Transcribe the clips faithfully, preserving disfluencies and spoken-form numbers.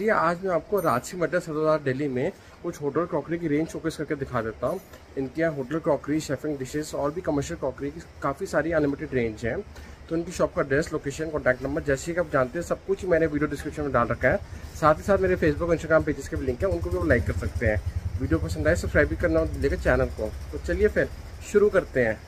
चलिए आज मैं आपको राजसी मटर सदर बाजार दिल्ली में कुछ होटल क्रॉकरी की रेंज शोकेस करके दिखा देता हूँ। इनके यहाँ होटल क्रॉकरी, शेफिंग डिशेस और भी कमर्शियल क्रॉकरी की काफ़ी सारी अनलिमिटेड रेंज है। तो इनकी शॉप का एड्रेस, लोकेशन, कॉन्टैक्ट नंबर जैसे कि आप जानते हैं सब कुछ मैंने वीडियो डिस्क्रिप्शन में डाल रखा है। साथ ही साथ मेरे फेसबुक इंस्टाग्राम पेजेस के भी लिंक है, उनको भी आप लाइक कर सकते हैं। वीडियो पसंद आए सब्सक्राइब भी करना और देखिएगा चैनल को। तो चलिए फिर शुरू करते हैं।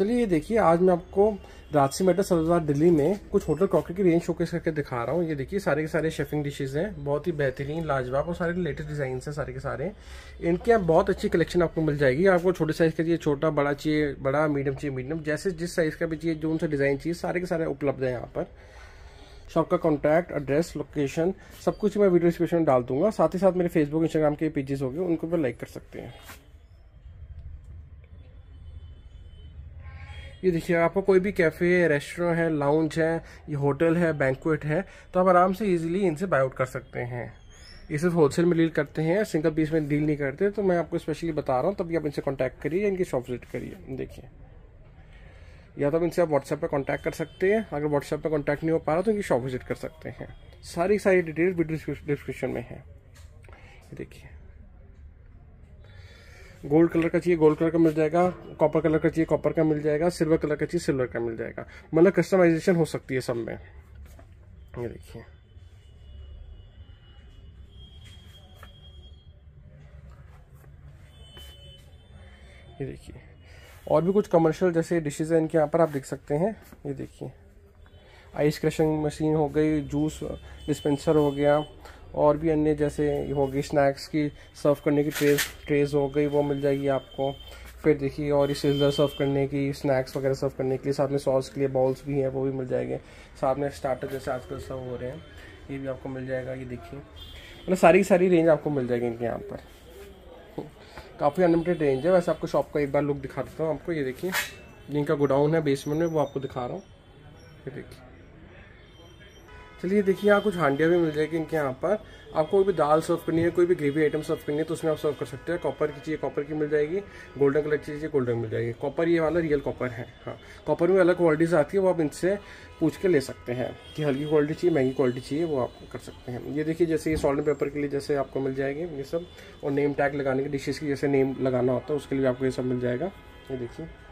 चलिए ये देखिए, आज मैं आपको राजसी मटर सदर बाजार दिल्ली में कुछ होटल क्रॉकरी की रेंज शोकेस करके दिखा रहा हूँ। ये देखिए सारे के सारे शेफिंग डिशेस हैं, बहुत ही बेहतरीन, लाजवाब और सारे लेटेस्ट डिजाइन हैं सारे के सारे। इनके यहाँ बहुत अच्छी कलेक्शन आपको मिल जाएगी। आपको छोटे साइज़ का चाहिए छोटा, बड़ा चाहिए बड़ा, मीडियम चाहिए मीडियम, जैसे जिस साइज़ का भी चाहिए, जो उनसे डिज़ाइन चाहिए, सारे के सारे उपलब्ध है यहाँ पर। शॉप का कॉन्टैक्ट, एड्रेस, लोकेशन सब कुछ मैं वीडियो डिस्क्रिप्शन में डाल दूँगा। साथ ही साथ मेरे फेसबुक, इंस्टाग्राम के पेजेस हो गए, उनको भी लाइक कर सकते हैं। ये देखिए, आपको कोई भी कैफ़े, रेस्टोरेंट है, लाउंज है, ये होटल है, बैंक्वेट है, तो आप आराम से इजीली इनसे बाय आउट कर सकते हैं। ये सिर्फ होलसेल में डील करते हैं, सिंगल पीस में डील नहीं करते, तो मैं आपको स्पेशली बता रहा हूँ। तभी आप इनसे कांटेक्ट करिए, इनकी शॉप विजिट करिए। देखिए, या तो इनसे आप व्हाट्सएप पर कांटेक्ट कर सकते हैं, अगर व्हाट्सएप पर कांटेक्ट नहीं हो पा रहा तो इनकी शॉप विजिट कर सकते हैं। सारी सारी डिटेल वीडियो डिस्क्रिप्शन में है। देखिए, गोल्ड कलर का चाहिए गोल्ड कलर का मिल जाएगा, कॉपर कलर का चाहिए कॉपर का मिल जाएगा, सिल्वर कलर का चाहिए सिल्वर का मिल जाएगा। मतलब कस्टमाइजेशन हो सकती है सब में। ये देखिए, ये देखिए और भी कुछ कमर्शियल जैसे डिशेज हैं इनके यहाँ पर, आप देख सकते हैं। ये देखिए, आइस क्रशिंग मशीन हो गई, जूस डिस्पेंसर हो गया, और भी अन्य जैसे होगी स्नैक्स की सर्व करने की ट्रेज ट्रेज हो गई, वो मिल जाएगी आपको। फिर देखिए, और इस सिजलर सर्व करने की, स्नैक्स वगैरह सर्व करने के लिए, साथ में सॉस के लिए बाउल्स भी हैं, वो भी मिल जाएंगे। साथ में स्टार्टर जैसे आजकल सर्व हो रहे हैं, ये भी आपको मिल जाएगा। ये देखिए, मतलब सारी सारी रेंज आपको मिल जाएगी इनके यहाँ पर। काफ़ी अनलिमिटेड रेंज है। वैसे आपको शॉप का एक बार लुक दिखा देता हूँ आपको। ये देखिए, जिनका गोडाउन है बेसमेंट में, वो आपको दिखा रहा हूँ। ये देखिए, चलिए देखिए, यहाँ कुछ हांडिया भी मिल जाएगी इनके यहाँ पर। आपको कोई भी दाल सर्व करनी है, कोई भी ग्रेवी आइटम सर्व करनी है, तो उसमें आप सर्व कर सकते हैं। कॉपर की चाहिए कॉपर की मिल जाएगी, गोल्डन कलर की चाहिए गोल्डन मिल जाएगी। कॉपर ये वाला रियल कॉपर है। हाँ, कॉपर में अलग क्वालिटीज़ आती है, वो आप इनसे पूछ के ले सकते हैं कि हल्की क्वालिटी चाहिए, महंगी क्वालिटी चाहिए, वो आप कर सकते हैं। ये देखिए, जैसे ये सॉल्ट पेपर के लिए जैसे आपको मिल जाएगी ये सब, और नेम टैग लगाने की, डिशेज़ की जैसे नेम लगाना होता है उसके लिए आपको ये सब मिल जाएगा। ये देखिए,